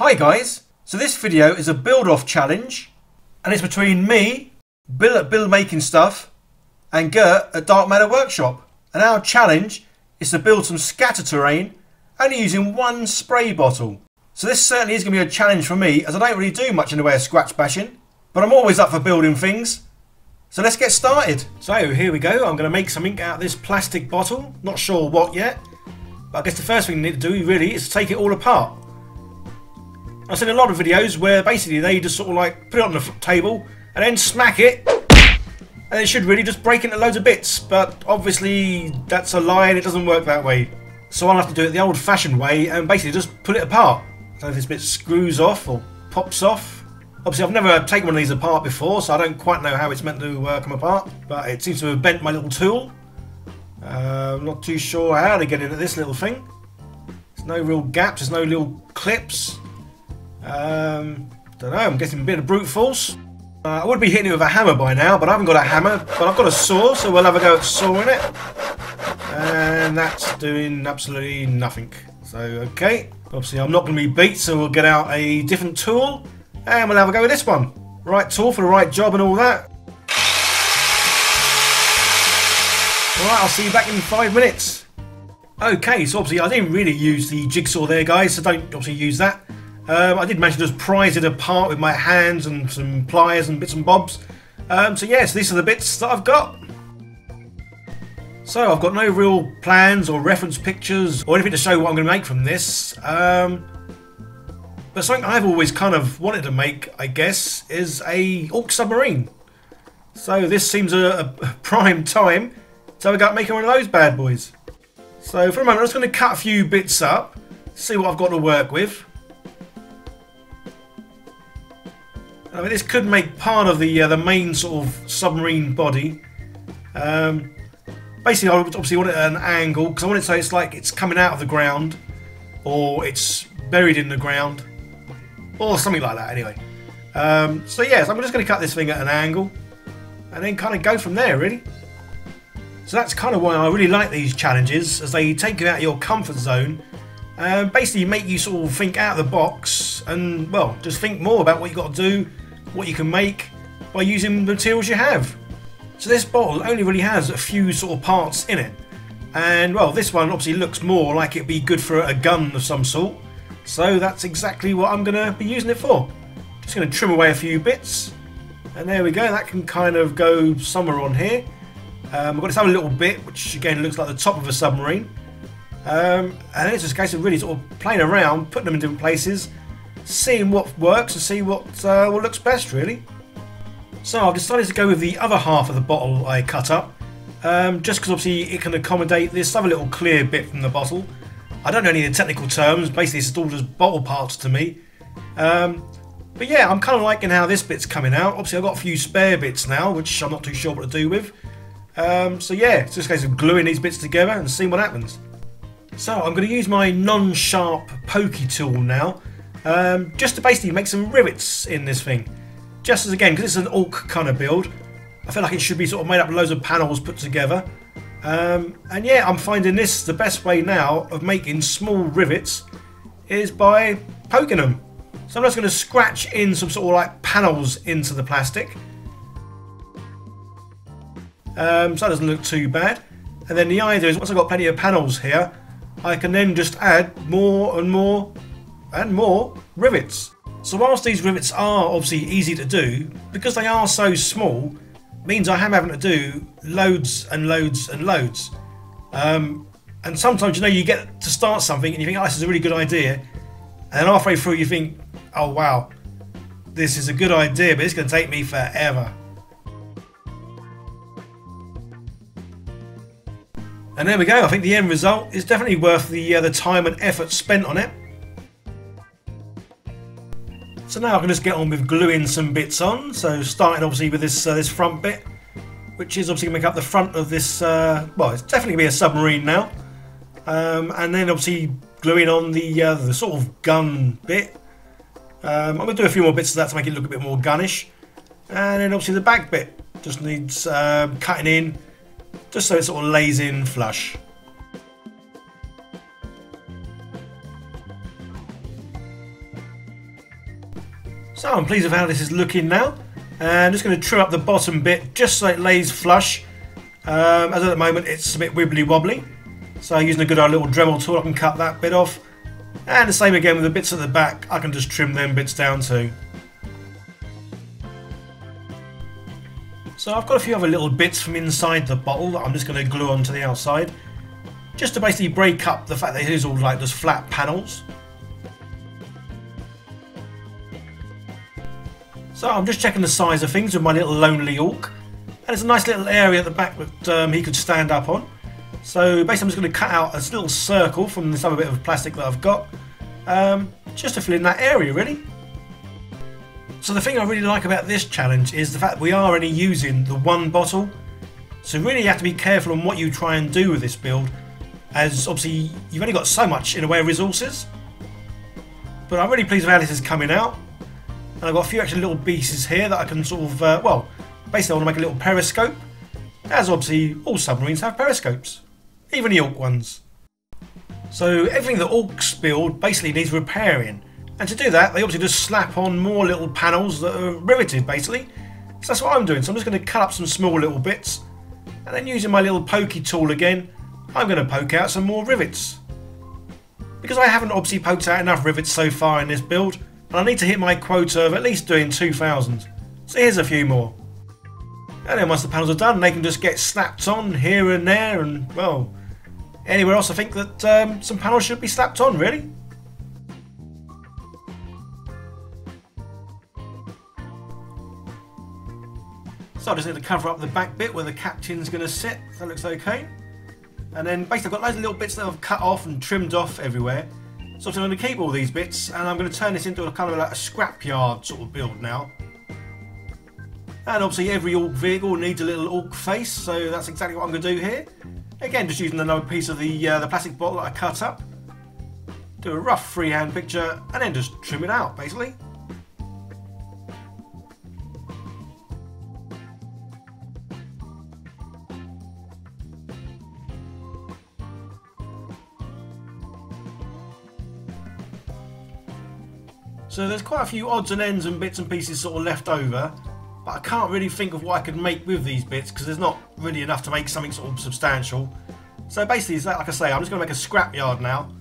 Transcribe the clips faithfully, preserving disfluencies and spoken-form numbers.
Hi guys, so this video is a build-off challenge and it's between me, Bill at Bill Making Stuff and Gert at Dark Matter Workshop, and our challenge is to build some scatter terrain only using one spray bottle. So this certainly is going to be a challenge for me as I don't really do much in the way of scratch bashing, but I'm always up for building things. So let's get started. So here we go, I'm going to make something out of this plastic bottle, not sure what yet, but I guess the first thing you need to do really is to take it all apart. I've seen a lot of videos where basically they just sort of like put it on the table and then smack it and it should really just break into loads of bits, but obviously that's a lie and it doesn't work that way. So I'll have to do it the old fashioned way and basically just pull it apart. I don't know if this bit screws off or pops off. Obviously I've never taken one of these apart before, so I don't quite know how it's meant to uh, come apart, but it seems to have bent my little tool. Uh, I'm not too sure how to get into this little thing. There's no real gaps, there's no little clips. Um, don't know, I'm getting a bit of brute force. Uh, I would be hitting it with a hammer by now, but I haven't got a hammer, but I've got a saw, so we'll have a go at sawing it. And that's doing absolutely nothing. So, okay. Obviously, I'm not going to be beat, so we'll get out a different tool, and we'll have a go with this one. Right tool for the right job and all that. Alright, I'll see you back in five minutes. Okay, so obviously I didn't really use the jigsaw there, guys, so don't obviously use that. Um, I did manage to just prise it apart with my hands and some pliers and bits and bobs. Um, so yes, these are the bits that I've got. So I've got no real plans or reference pictures or anything to show what I'm going to make from this. Um, but something I've always kind of wanted to make, I guess, is a orc submarine. So this seems a, a prime time. So we got making one of those bad boys. So for a moment, I'm just going to cut a few bits up, see what I've got to work with. I mean, this could make part of the uh, the main sort of submarine body. Um, basically, I obviously want it at an angle because I want it so it's like it's coming out of the ground, or it's buried in the ground, or something like that. Anyway, um, so yes, yeah, so I'm just going to cut this thing at an angle, and then kind of go from there, really. So that's kind of why I really like these challenges, as they take you out of your comfort zone. Um, basically make you sort of think out of the box and, well, just think more about what you've got to do, what you can make by using the materials you have. So this bottle only really has a few sort of parts in it, and well, this one obviously looks more like it'd be good for a gun of some sort, so that's exactly what I'm going to be using it for. Just going to trim away a few bits, and there we go, that can kind of go somewhere on here. Um, I've got this other little bit which again looks like the top of a submarine. Um, and then it's just a case of really sort of playing around, putting them in different places, seeing what works and see what uh, what looks best, really. So I've decided to go with the other half of the bottle I cut up, um, just because obviously it can accommodate this other little clear bit from the bottle. I don't know any of the technical terms, basically it's all just bottle parts to me. Um, but yeah, I'm kind of liking how this bit's coming out. Obviously I've got a few spare bits now, which I'm not too sure what to do with. Um, so yeah, it's just a case of gluing these bits together and seeing what happens. So I'm going to use my non-sharp pokey tool now, um, just to basically make some rivets in this thing. Just as again, because it's an orc kind of build, I feel like it should be sort of made up of loads of panels put together. Um, and yeah, I'm finding this the best way now of making small rivets is by poking them. So I'm just going to scratch in some sort of like panels into the plastic. Um, so that doesn't look too bad. And then the idea is once I've got plenty of panels here, I can then just add more and more and more rivets. So whilst these rivets are obviously easy to do, because they are so small, means I am having to do loads and loads and loads. Um, and sometimes, you know, you get to start something and you think, oh, this is a really good idea. And then halfway through you think, oh wow, this is a good idea, but it's going to take me forever. And there we go, I think the end result is definitely worth the, uh, the time and effort spent on it. So now I can just get on with gluing some bits on, so starting obviously with this, uh, this front bit, which is obviously going to make up the front of this, uh, well, it's definitely going to be a submarine now. Um, and then obviously gluing on the, uh, the sort of gun bit. Um, I'm going to do a few more bits of that to make it look a bit more gunnish. And then obviously the back bit just needs uh, cutting in, just so it sort of lays in flush. So I'm pleased with how this is looking now. And I'm just going to trim up the bottom bit just so it lays flush. Um, as at the moment it's a bit wibbly wobbly. So using a good old little Dremel tool I can cut that bit off. And the same again with the bits at the back, I can just trim them bits down too. So I've got a few other little bits from inside the bottle that I'm just going to glue onto the outside. Just to basically break up the fact that it is all like just flat panels. So I'm just checking the size of things with my little lonely orc. And it's a nice little area at the back that um, he could stand up on. So basically I'm just going to cut out a little circle from this other bit of plastic that I've got. Um, just to fill in that area really. So the thing I really like about this challenge is the fact that we are only using the one bottle. So really you have to be careful on what you try and do with this build, as obviously you've only got so much in the way of resources. But I'm really pleased with how this is coming out. And I've got a few extra little pieces here that I can sort of, uh, well, basically I want to make a little periscope. As obviously all submarines have periscopes, even the Orc ones. So everything that Orcs build basically needs repairing. And to do that, they obviously just slap on more little panels that are riveted basically. So that's what I'm doing. So I'm just going to cut up some small little bits. And then using my little pokey tool again, I'm going to poke out some more rivets. Because I haven't obviously poked out enough rivets so far in this build. And I need to hit my quota of at least doing two thousand. So here's a few more. And then once the panels are done, they can just get slapped on here and there and, well, anywhere else I think that um, some panels should be slapped on, really. So I just need to cover up the back bit where the captain's going to sit. That looks okay. And then basically I've got loads of little bits that I've cut off and trimmed off everywhere. So I'm going to keep all these bits and I'm going to turn this into a kind of like a scrapyard sort of build now. And obviously every Orc vehicle needs a little Orc face, so that's exactly what I'm going to do here. Again, just using another piece of the, uh, the plastic bottle that I cut up. Do a rough freehand picture and then just trim it out basically. So there's quite a few odds and ends and bits and pieces sort of left over, but I can't really think of what I could make with these bits because there's not really enough to make something sort of substantial. So basically, like I say, I'm just going to make a scrapyard now.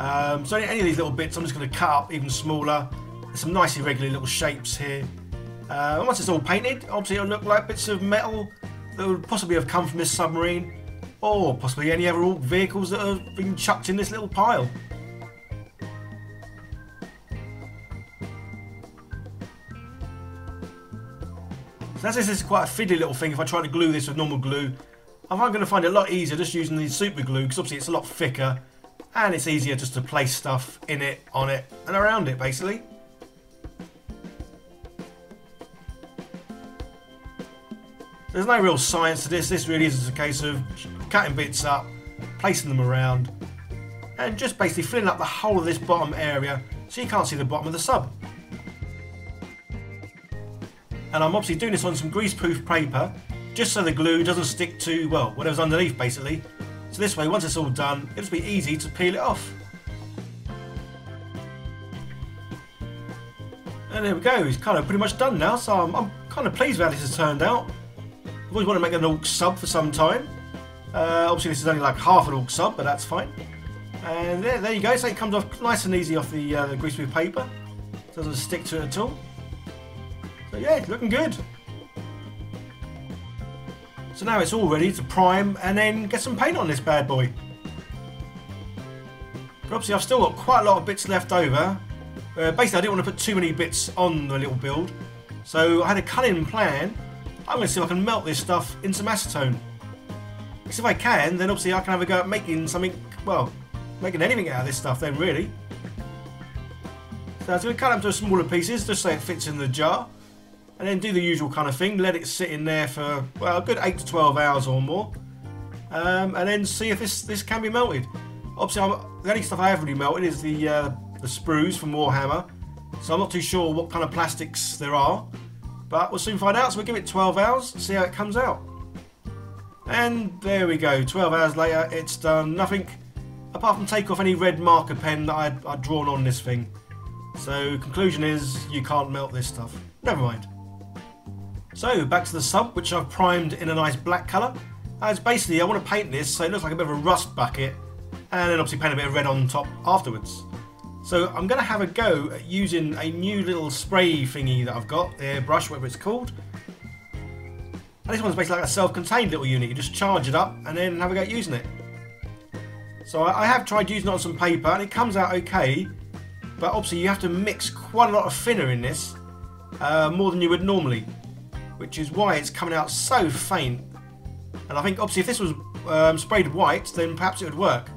Um, so any of these little bits I'm just going to cut up even smaller. There's some nice irregular little shapes here. Uh, and once it's all painted, obviously it'll look like bits of metal that would possibly have come from this submarine, or possibly any other vehicles that have been chucked in this little pile. So as this is quite a fiddly little thing, if I try to glue this with normal glue, I'm going to find it a lot easier just using the super glue, because obviously it's a lot thicker and it's easier just to place stuff in it, on it and around it basically. There's no real science to this, this really is a case of cutting bits up, placing them around and just basically filling up the whole of this bottom area so you can't see the bottom of the sub. And I'm obviously doing this on some greaseproof paper, just so the glue doesn't stick to, well, whatever's underneath basically. So this way, once it's all done, it'll just be easy to peel it off. And there we go, it's kind of pretty much done now, so I'm, I'm kind of pleased with how this has turned out. I've always wanted to make an Orc sub for some time. Uh, obviously this is only like half an Orc sub, but that's fine. And there, there you go, so it comes off nice and easy off the, uh, the greaseproof paper. Doesn't stick to it at all. But yeah, it's looking good. So now it's all ready to prime and then get some paint on this bad boy. But obviously I've still got quite a lot of bits left over. Uh, basically I didn't want to put too many bits on the little build. So I had a cunning plan. I'm going to see if I can melt this stuff in some acetone. Because if I can, then obviously I can have a go at making something, well, making anything out of this stuff then really. So I'm going to cut it up into smaller pieces just so it fits in the jar. And then do the usual kind of thing, let it sit in there for, well, a good eight to twelve hours or more. Um, and then see if this, this can be melted. Obviously, I'm, the only stuff I haven't really melted is the, uh, the sprues from Warhammer. So I'm not too sure what kind of plastics there are. But we'll soon find out, so we'll give it twelve hours and see how it comes out. And there we go, twelve hours later, it's done nothing. Apart from take off any red marker pen that I'd, I'd drawn on this thing. So conclusion is you can't melt this stuff. Never mind. So back to the sub, which I've primed in a nice black colour. As basically I want to paint this so it looks like a bit of a rust bucket, and then obviously paint a bit of red on top afterwards. So I'm going to have a go at using a new little spray thingy that I've got, airbrush, whatever it's called. And this one's basically like a self-contained little unit. You just charge it up and then have a go at using it. So I have tried using it on some paper and it comes out okay, but obviously you have to mix quite a lot of thinner in this, uh, more than you would normally, which is why it's coming out so faint. And I think obviously if this was um, sprayed white, then perhaps it would work,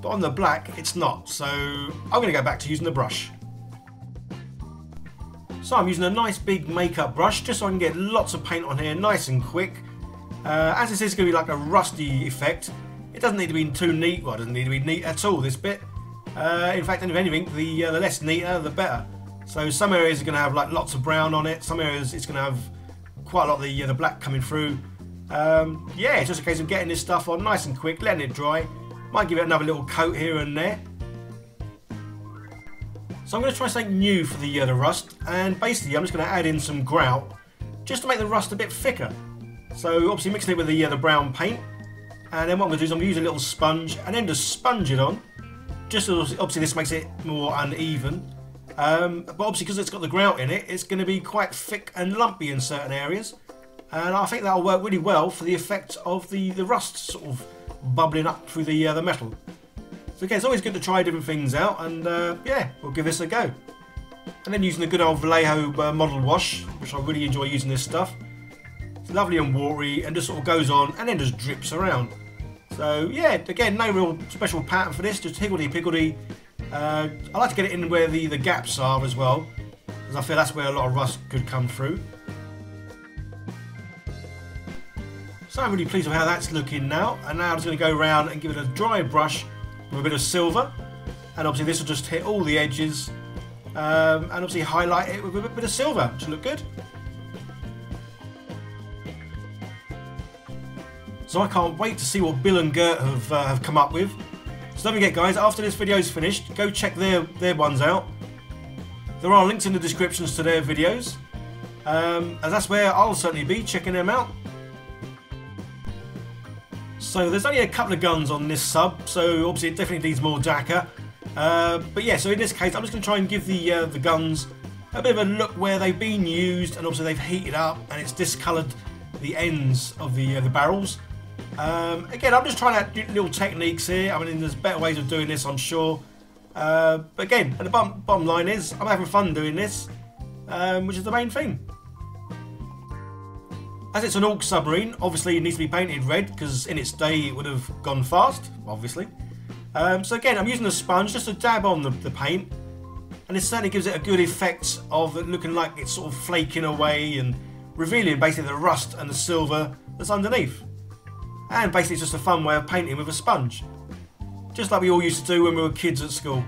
but on the black it's not, so I'm going to go back to using the brush. So I'm using a nice big makeup brush just so I can get lots of paint on here nice and quick. Uh, as this is going to be like a rusty effect, it doesn't need to be too neat. Well, it doesn't need to be neat at all, this bit. Uh, in fact, if anything, the, uh, the less neater, the better. So some areas are going to have like lots of brown on it. Some areas it's going to have quite a lot of the, uh, the black coming through. Um, yeah, it's just a case of getting this stuff on nice and quick, letting it dry. Might give it another little coat here and there. So I'm going to try something new for the, uh, the rust, and basically I'm just going to add in some grout just to make the rust a bit thicker. So obviously mixing it with the, uh, the brown paint. And then what I'm going to do is I'm going to use a little sponge and then just sponge it on. Just so obviously this makes it more uneven. Um, but obviously because it's got the grout in it, it's going to be quite thick and lumpy in certain areas. And I think that'll work really well for the effect of the, the rust sort of bubbling up through the, uh, the metal. So again, it's always good to try different things out, and uh, yeah, we'll give this a go. And then using the good old Vallejo uh, model wash, which I really enjoy using this stuff. It's lovely and watery and just sort of goes on and then just drips around. So yeah, again, no real special pattern for this, just higgledy-piggledy. Uh, I like to get it in where the, the gaps are as well, because I feel that's where a lot of rust could come through. So I'm really pleased with how that's looking now, and now I'm just going to go around and give it a dry brush with a bit of silver, and obviously this will just hit all the edges, um, and obviously highlight it with a bit of silver to look good. So I can't wait to see what Bill and Gert have, uh, have come up with. So don't forget guys, after this video is finished, go check their, their ones out. There are links in the descriptions to their videos, um, and that's where I'll certainly be checking them out. So there's only a couple of guns on this sub, so obviously it definitely needs more Dakka. Uh, but yeah, so in this case I'm just going to try and give the, uh, the guns a bit of a look where they've been used, and obviously they've heated up and it's discoloured the ends of the, uh, the barrels. Um, again, I'm just trying out little techniques here. I mean, there's better ways of doing this, I'm sure. Uh, but again, and the bottom, bottom line is, I'm having fun doing this, um, which is the main thing. As it's an Orc submarine, obviously it needs to be painted red, because in its day it would have gone fast, obviously. Um, so again, I'm using a sponge just to dab on the, the paint, and it certainly gives it a good effect of it looking like it's sort of flaking away and revealing basically the rust and the silver that's underneath. And basically it's just a fun way of painting with a sponge. Just like we all used to do when we were kids at school.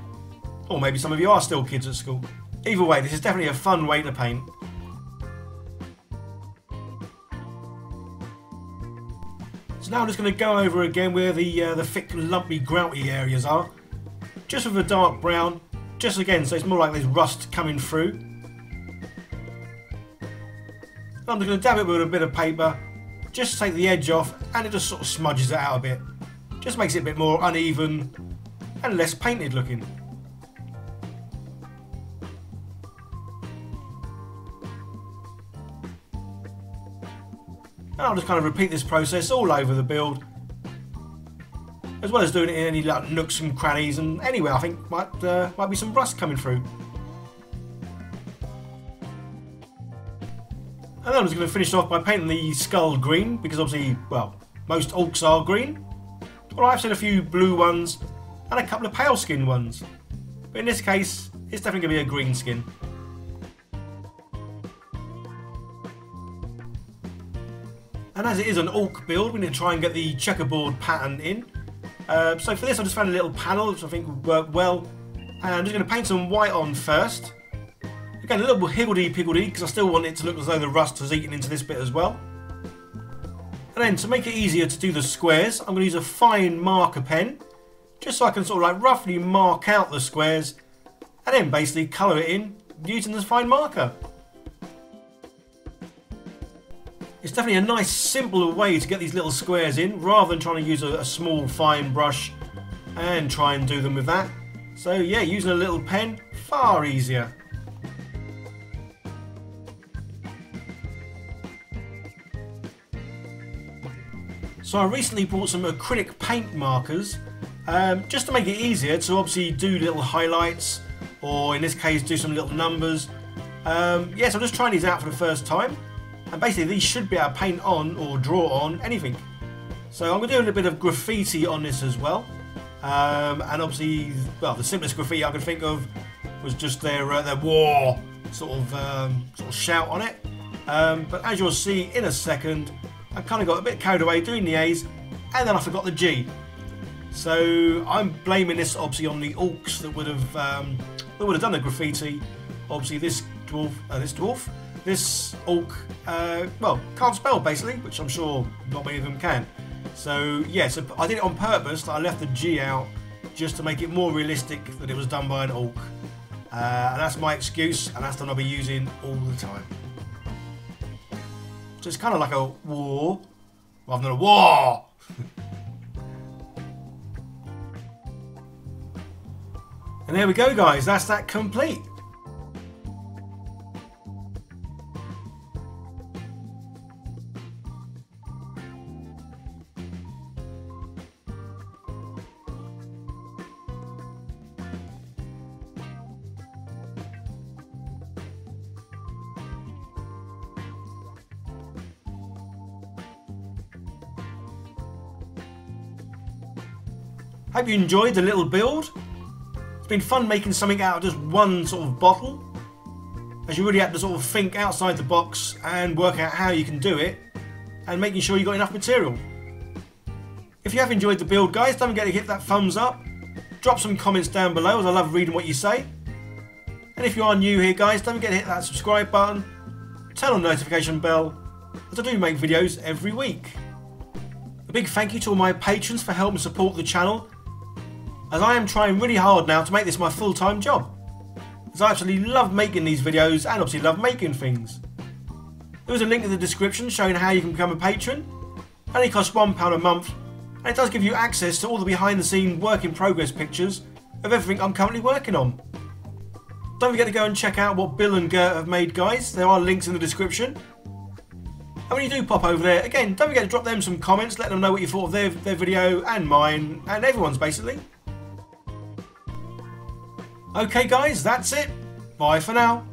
Or maybe some of you are still kids at school. Either way, this is definitely a fun way to paint. So now I'm just going to go over again where the, uh, the thick, lumpy, grouty areas are. Just with a dark brown. Just again, so it's more like there's rust coming through. And I'm just going to dab it with a bit of paper. Just take the edge off, and it just sort of smudges it out a bit. Just makes it a bit more uneven and less painted looking. And I'll just kind of repeat this process all over the build, as well as doing it in any like nooks and crannies and anywhere I think might uh, might be some rust coming through. And then I'm just going to finish off by painting the skull green, because obviously, well, most orcs are green. Well, I've seen a few blue ones and a couple of pale skin ones, but in this case, it's definitely going to be a green skin. And as it is an orc build, we're going to try and get the checkerboard pattern in. Uh, so for this, I just found a little panel which I think would work well, and I'm just going to paint some white on first. Again, a little higgledy-piggledy, because I still want it to look as though the rust has eaten into this bit as well. And then, to make it easier to do the squares, I'm going to use a fine marker pen, just so I can sort of like roughly mark out the squares, and then basically colour it in using this fine marker. It's definitely a nice, simpler way to get these little squares in rather than trying to use a, a small, fine brush and try and do them with that. So yeah, using a little pen, far easier. So I recently bought some acrylic paint markers um, just to make it easier to obviously do little highlights, or in this case do some little numbers. Um, yeah, so I'm just trying these out for the first time, and basically these should be able to paint on or draw on anything. So I'm going to do a little bit of graffiti on this as well, um, and obviously, well, the simplest graffiti I could think of was just their, uh, their war sort of, um, sort of shout on it, um, but as you'll see in a second, I kind of got a bit carried away doing the A's, and then I forgot the G. So I'm blaming this obviously on the orcs that would have um, that would have done the graffiti. Obviously, this dwarf, uh, this dwarf, this orc, uh, well, can't spell basically, which I'm sure not many of them can. So yeah, so I did it on purpose. That I left the G out just to make it more realistic that it was done by an orc, uh, and that's my excuse, and that's the one I'll be using all the time. So it's kind of like a war, rather than a war. And there we go, guys. That's that complete. Hope you enjoyed the little build. It's been fun making something out of just one sort of bottle, as you really have to sort of think outside the box and work out how you can do it, and making sure you've got enough material. If you have enjoyed the build, guys, don't forget to hit that thumbs up, drop some comments down below, as I love reading what you say. And if you are new here, guys, don't forget to hit that subscribe button, turn on the notification bell, as I do make videos every week. A big thank you to all my patrons for helping support the channel, as I am trying really hard now to make this my full-time job, as I absolutely love making these videos and obviously love making things. There is a link in the description showing how you can become a patron. It only costs one pound a month, and it does give you access to all the behind-the-scenes work-in-progress pictures of everything I'm currently working on. Don't forget to go and check out what Bill and Gert have made, guys. There are links in the description. And when you do pop over there, again, don't forget to drop them some comments, let them know what you thought of their, their video and mine, and everyone's basically. Okay guys, that's it. Bye for now.